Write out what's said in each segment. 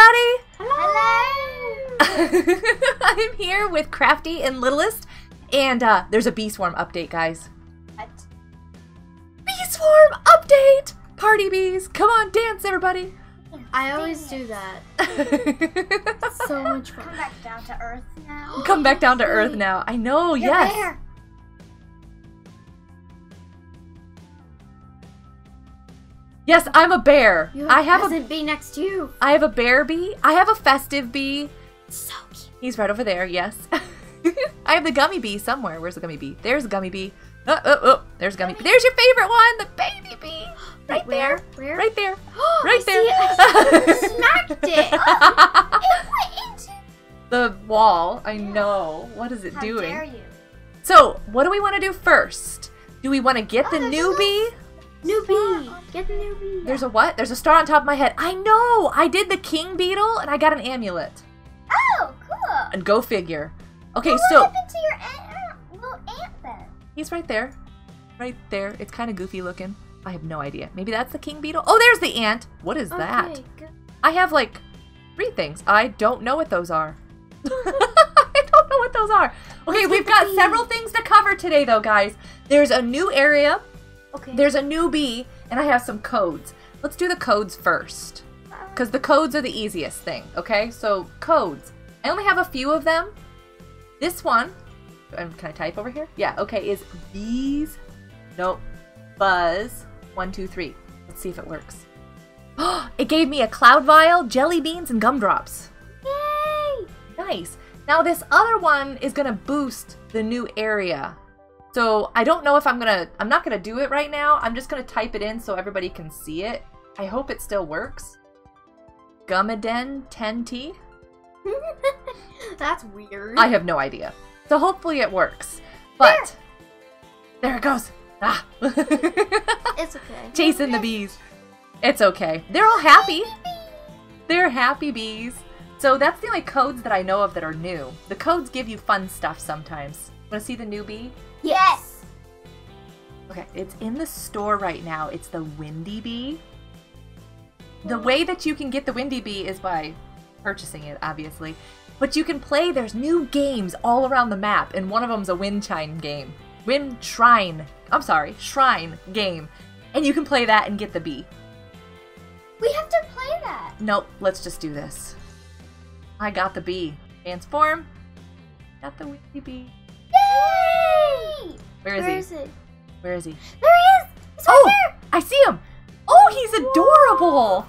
everybody! Hello! I'm here with Crafty and Littlest, and there's a bee swarm update, guys. What? Bee swarm update! Party bees, come on, dance, everybody! I always do that. It's so much fun. Come back down to earth now. Come back down to earth now. I know, you're yes. There. Yes, I'm a bear. You have a pheasant bee next to you. I have a bear bee. I have a festive bee. So cute. He's right over there, yes. I have the gummy bee somewhere. Where's the gummy bee? There's a gummy bee. Oh, there's gummy bee. There's your favorite one, the baby bee. Right there. Where? Right there. Right there. I smacked it. It went into the wall. I know. What is it doing? How dare you? So, what do we want to do first? Do we want to get the new bee? New bee! Get the new bee! There's a what? There's a star on top of my head. I know! I did the king beetle and I got an amulet. Oh, cool! And go figure. Okay, well, so what happened to your little ant then? He's right there. Right there. It's kind of goofy looking. I have no idea. Maybe that's the king beetle? Oh, there's the ant! What is that? Good. I have like 3 things. I don't know what those are. I don't know what those are. Okay, we've got several things to cover today though, guys. There's a new area. Okay. There's a new bee, and I have some codes. Let's do the codes first, because the codes are the easiest thing, okay? So, codes. I only have a few of them. This one, can I type over here? Yeah, okay, is bees, nope, buzz, 1, 2, 3. Let's see if it works. It gave me a cloud vial, jelly beans, and gumdrops. Yay! Nice. Now, this other one is going to boost the new area. So I don't know if I'm not going to do it right now. I'm just going to type it in so everybody can see it. I hope it still works. Gumaden 10T? That's weird. I have no idea. So hopefully it works. But there it goes. Ah. It's okay. Chasing the bees. It's okay. They're all happy. They're happy bees. So that's the only codes that I know of that are new. The codes give you fun stuff sometimes. Want to see the new bee? Yes! Okay, it's in the store right now. It's the Windy Bee. The way that you can get the Windy Bee is by purchasing it, obviously. But you can play, there's new games all around the map, and one of them's a Wind Shrine game. Shrine game. And you can play that and get the bee. We have to play that! Nope, let's just do this. I got the bee. Transform. Got the Windy Bee. Yay! Where is he? Where is he? There he is! He's right there! I see him! Oh, he's adorable! Whoa.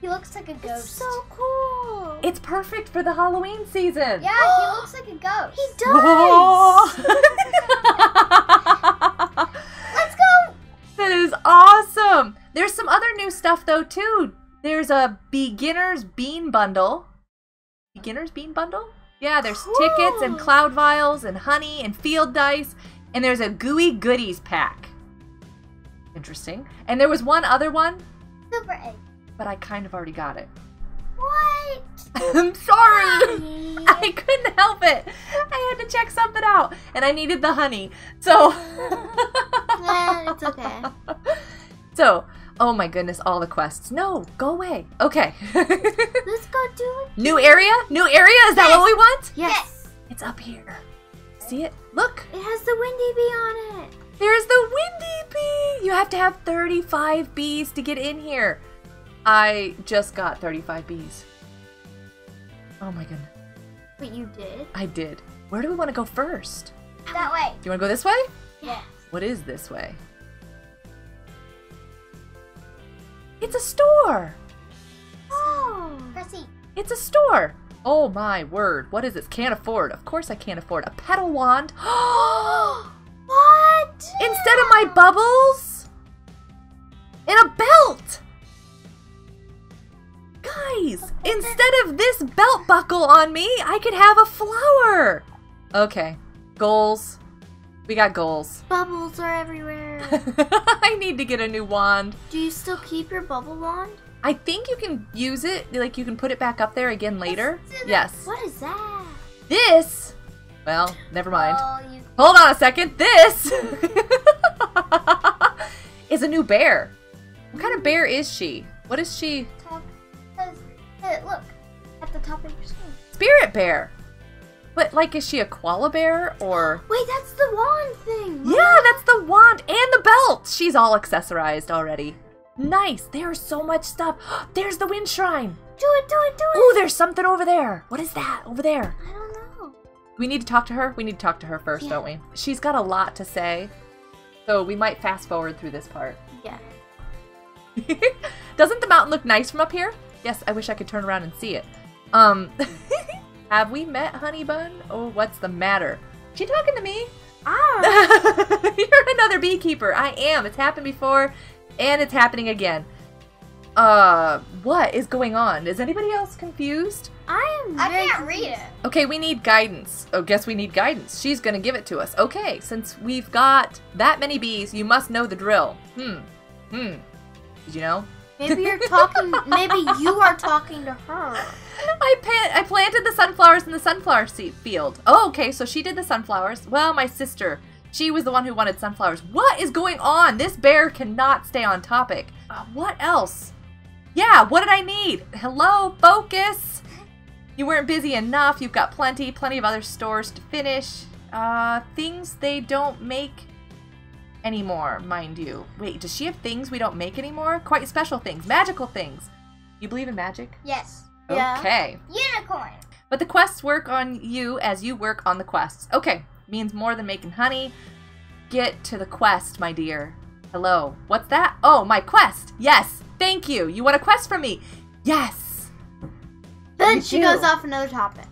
He looks like a ghost. It's so cool! It's perfect for the Halloween season! Yeah, he looks like a ghost. He does! Let's go! That is awesome! There's some other new stuff though too. There's a beginner's bean bundle. Beginner's bean bundle? Yeah, there's tickets and cloud vials and honey and field dice. And there's a gooey goodies pack. Interesting. And there was one other one. Super egg. But I kind of already got it. What? I'm sorry. Honey. I couldn't help it. I had to check something out. And I needed the honey. So. Well, it's okay. So, oh my goodness, all the quests. No, go away. Okay. Let's go do it. New area? New area? Is that what we want? Yes. It's up here. See it? Look. It has the Windy Bee on it. There's the Windy Bee. You have to have 35 bees to get in here. I just got 35 bees. Oh my goodness. But you did? I did. Where do we want to go first? That way. Do you want to go this way? Yes. What is this way? It's a store! Oh! Chrissy. It's a store! Oh my word, what is this? Can't afford. Of course I can't afford. A petal wand. What? Yeah. Instead of my bubbles? And a belt! Guys, instead of this belt buckle on me, I could have a flower! Okay, goals. We got goals. Bubbles are everywhere. I need to get a new wand. Do you still keep your bubble wand? I think you can use it. Like, you can put it back up there again later. Yes. What is that? This? Well, never mind. Hold on a second. This is a new bear. What kind of bear is she? What is she? Look. the top of your screen. Spirit Bear! But, like, is she a koala bear, or... Wait, that's the wand thing! Right? Yeah, that's the wand and the belt! She's all accessorized already. Nice! There's so much stuff! There's the Wind Shrine! Do it, do it, do it! Ooh, there's something over there! What is that over there? I don't know. We need to talk to her? We need to talk to her first, yeah. Don't we? She's got a lot to say, so we might fast forward through this part. Yeah. Doesn't the mountain look nice from up here? Yes, I wish I could turn around and see it. Have we met, Honey Bun? Oh, what's the matter? She talking to me? Ah! You're another beekeeper. I am. It's happened before, and it's happening again. What is going on? Is anybody else confused? I can't read it. Okay, we need guidance. Oh, guess we need guidance. She's gonna give it to us. Okay, since we've got that many bees, you must know the drill. Did you know? Maybe you're talking. Maybe you are talking to her. I planted the sunflowers in the sunflower seed field. Oh, okay. So she did the sunflowers. Well, my sister, she was the one who wanted sunflowers. What is going on? This bear cannot stay on topic. What else? Yeah. What did I need? Hello, focus. You weren't busy enough. You've got plenty of other stores to finish. Things they don't make anymore, mind you. Wait, does she have things we don't make anymore? Quite special things, magical things. You believe in magic? Yes. Okay. Yeah. Unicorn. But the quests work on you as you work on the quests. Okay, means more than making honey. Get to the quest, my dear. Hello. What's that? Oh, my quest. Yes. Thank you. You want a quest from me? Yes. Then she goes off another topic.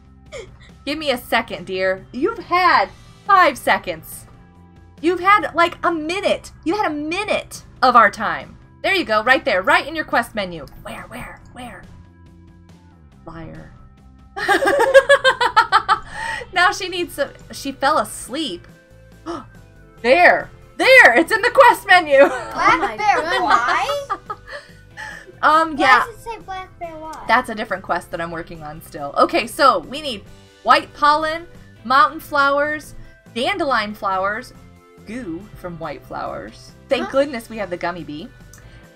Give me a second, dear. You've had 5 seconds. You've had, like, a minute. You had a minute of our time. There you go. Right there. Right in your quest menu. Where? Liar. Now she needs some... She fell asleep. There. It's in the quest menu. Black bear, why? Yeah. Why does it say black bear, why? That's a different quest that I'm working on still. Okay, so we need white pollen, mountain flowers, dandelion flowers... goo from white flowers. Thank goodness we have the gummy bee.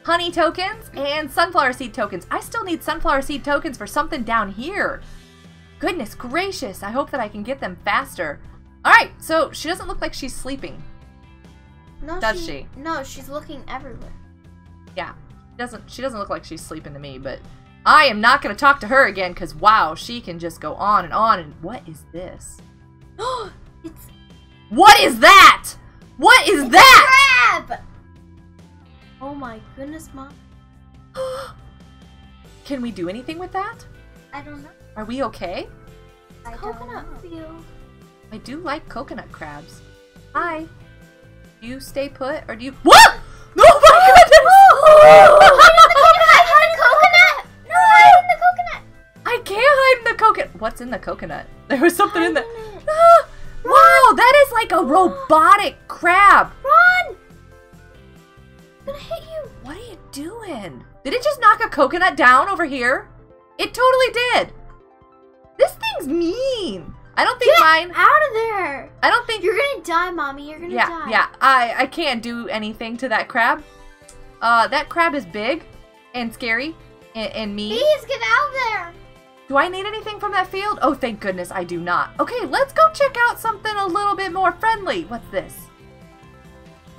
Honey tokens and sunflower seed tokens. I still need sunflower seed tokens for something down here. Goodness gracious. I hope that I can get them faster. Alright, so she doesn't look like she's sleeping. No, does she? No, she's looking everywhere. Yeah. She doesn't look like she's sleeping to me, but I am not going to talk to her again because wow, she can just go on and on. And what is this? What is that? What is that? Crab! Oh my goodness, Mom. Can we do anything with that? I don't know. Are we okay? I don't know. I do like coconut crabs. Hi. Do you stay put or do you? What? No! Oh my goodness! Hide in the coconut! No, hide in the coconut! I can't hide in the coconut. What's in the coconut? There was something in there. Wow, that is like a robotic crab. Run! I'm gonna hit you. What are you doing? Did it just knock a coconut down over here? It totally did. This thing's mean. I don't think Get out of there. I don't think... You're gonna die, Mommy. You're gonna die. Yeah, I can't do anything to that crab. That crab is big and scary and mean. Please get out there. Do I need anything from that field? Oh, thank goodness I do not. Okay, let's go check out something a little bit more friendly. What's this?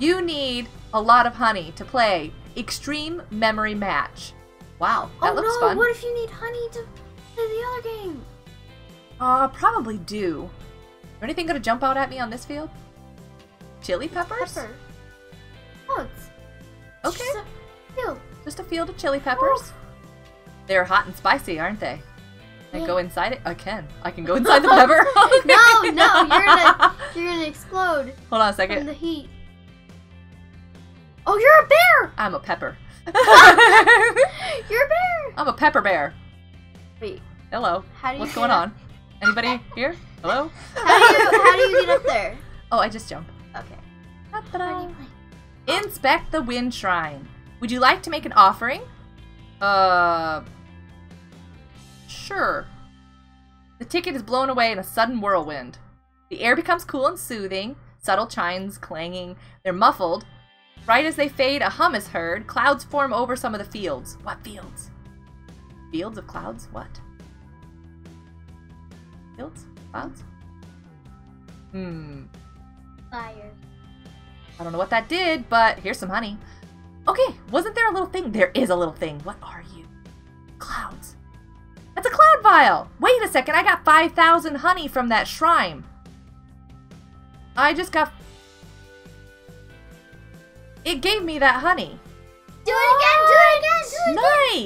You need a lot of honey to play Extreme Memory Match. Wow, that looks fun. What if you need honey to play the other game? Probably do. Is anything going to jump out at me on this field? Chili peppers? Pepper. Oh, it's okay. Just a field. Just a field of chili peppers. Oh. They're hot and spicy, aren't they? Can I go inside it? I can. I can go inside the pepper. Okay. No, you're gonna explode. Hold on a second. From the heat. Oh, you're a bear! I'm a pepper. You're a bear! I'm a pepper bear. Wait. Hello. What's going on? Anybody here? Hello? How do you get up there? Oh, I just jump. Okay. Ta-da. Inspect the Wind Shrine. Would you like to make an offering? Sure. The ticket is blown away in a sudden whirlwind. The air becomes cool and soothing, subtle chimes clanging. They're muffled. Right as they fade, a hum is heard. Clouds form over some of the fields. What fields? Fields of clouds? What? Guilt? Clouds? Hmm. Fire. I don't know what that did, but here's some honey. Okay, wasn't there a little thing? There is a little thing. What are you? Clouds. That's a cloud vial! Wait a second, I got 5,000 honey from that shrine. I just got... It gave me that honey. Do it again! Do it again!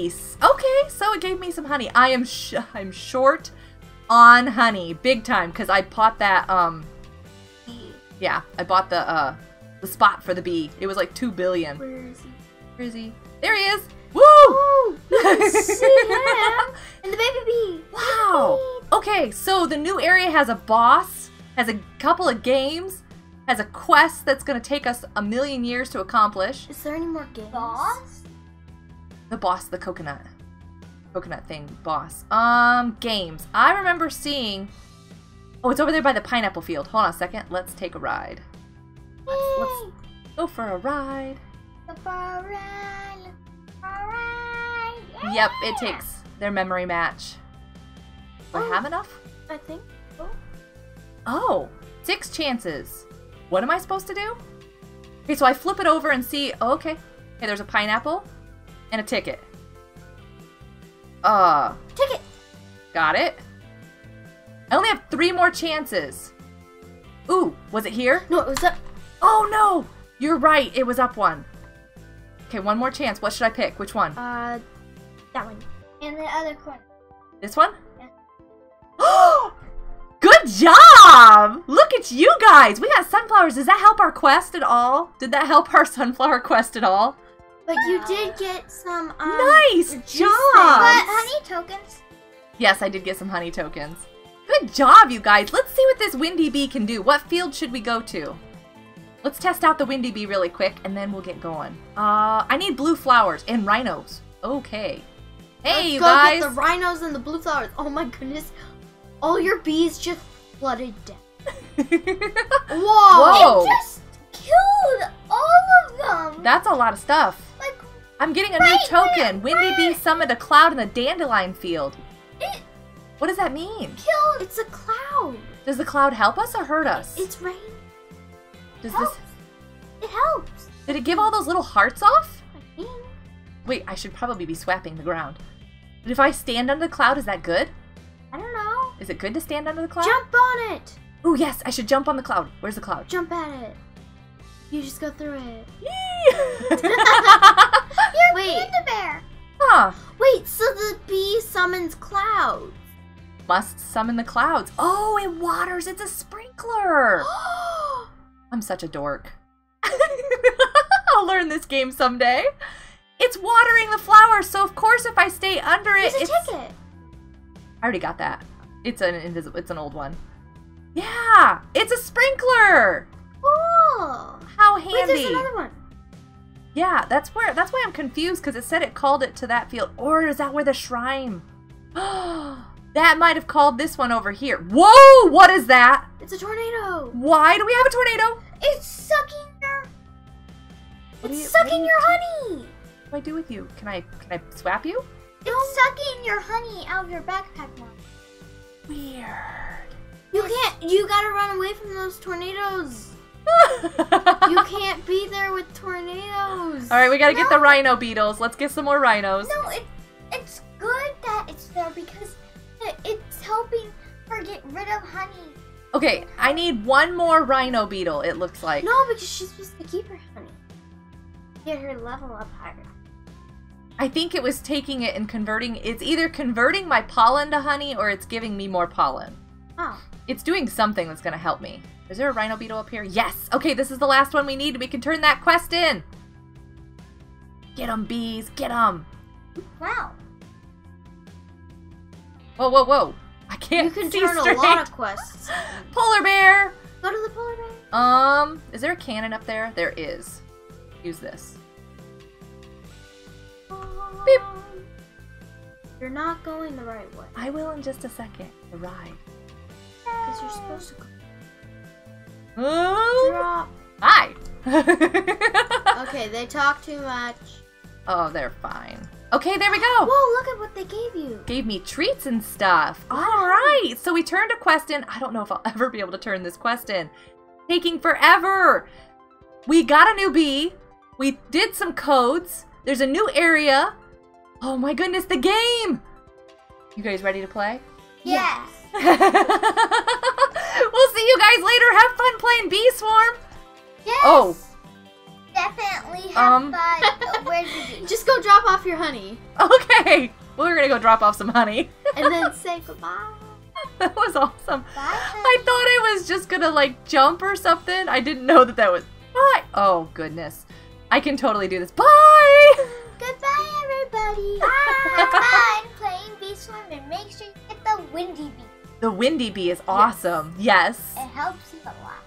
Nice! Okay, so it gave me some honey. I'm short on honey, big time, because I bought that, yeah, I bought the spot for the bee. It was like 2 billion. Where is he? Where is he? There he is! Woo! Ooh, you can see him! And the baby bee! Wow! Okay, so the new area has a boss, has a couple of games, has a quest that's going to take us a million years to accomplish. Is there any more games? Boss? The boss, the coconut thing, boss. Games. I remember seeing... Oh, it's over there by the pineapple field. Hold on a second. Let's take a ride. Let's go for a ride. Go for a ride. Let's go for a ride. Yeah. Yep, it takes their memory match. Do I have enough? I think so. Oh, 6 chances. What am I supposed to do? Okay, so I flip it over and see. Oh, okay. Okay, there's a pineapple and a ticket. Ticket! Got it. I only have 3 more chances. Ooh, was it here? No, it was up. Oh, no. You're right. It was up one. Okay, 1 more chance. What should I pick? Which one? That one. And the other one. This one? Yeah. Oh! Good job! Look at you guys. We got sunflowers. Does that help our quest at all? Did that help our sunflower quest at all? But you did get some, nice job! But honey tokens? Yes, I did get some honey tokens. Good job, you guys. Let's see what this Windy Bee can do. What field should we go to? Let's test out the Windy Bee really quick, and then we'll get going. I need blue flowers and rhinos. Okay. Hey, you guys. Let's go get the rhinos and the blue flowers. Oh, my goodness. All your bees just flooded down. Whoa. It just killed all of them. That's a lot of stuff. Like, I'm getting a new token. Windy Bee summoned a cloud in the dandelion field. What does that mean? Killed. It's a cloud. Does the cloud help us or hurt us? It's raining. Does this? It helps. Did it give all those little hearts off? I think. Wait, I should probably be swapping the ground. But if I stand under the cloud, is that good? I don't know. Is it good to stand under the cloud? Jump on it. Oh yes, I should jump on the cloud. Where's the cloud? Jump at it. You just go through it. You're Panda Bear. Huh. Wait, so the bee summons clouds. Must summon the clouds. Oh, it waters. It's a sprinkler. I'm such a dork. I'll learn this game someday. It's watering the flowers, so of course if I stay under it, it's... ticket. I already got that. It's an invisible. It's an old one. Yeah, it's a sprinkler. Cool. How handy. Wait, there's another one. Yeah, that's why I'm confused, because it said it called it to that field. Or is that where the shrine? That might have called this one over here. Whoa! What is that? It's a tornado. Why do we have a tornado? It's sucking your... It's sucking your honey. What do I do with you? Can I swap you? It's sucking your honey out of your backpack, Mom. Weird. You can't... You gotta run away from those tornadoes. You can't be there with tornadoes. All right, we gotta get the rhino beetles. Let's get some more rhinos. No, it's good that it's there because... It's helping her get rid of honey. Okay, I need 1 more rhino beetle, it looks like. No, because she's supposed to keep her honey. Get her level up higher. I think it was taking it and converting. It's either converting my pollen to honey or it's giving me more pollen. Oh. It's doing something that's going to help me. Is there a rhino beetle up here? Yes. Okay, this is the last one we need. We can turn that quest in. Get 'em, bees. Get 'em. Wow. Whoa, whoa, whoa. I can't see straight. You can turn a lot of quests. Polar bear! Go to the polar bear. Is there a cannon up there? There is. Use this. Beep. You're not going the right way. I will in just a second. The ride. Because you're supposed to go. Oh! Drop. Hi! Okay, they talk too much. Oh, they're fine. Okay, there we go. Whoa, look at what they gave you. Gave me treats and stuff. Wow. All right. So we turned a quest in. I don't know if I'll ever be able to turn this quest in. Taking forever. We got a new bee. We did some codes. There's a new area. Oh my goodness, the game. You guys ready to play? Yes. We'll see you guys later. Have fun playing Bee Swarm. Yes. Oh. Definitely have fun. Where's the bee? Just go drop off your honey. Okay. We're going to go drop off some honey. And then say goodbye. That was awesome. Bye, I thought I was just going to like jump or something. I didn't know that that was... Bye. Oh, goodness. I can totally do this. Bye. Goodbye, everybody. Bye. Bye. Playing Bee Swarm, and make sure you get the Windy Bee. The Windy Bee is awesome. Yes. It helps you a lot.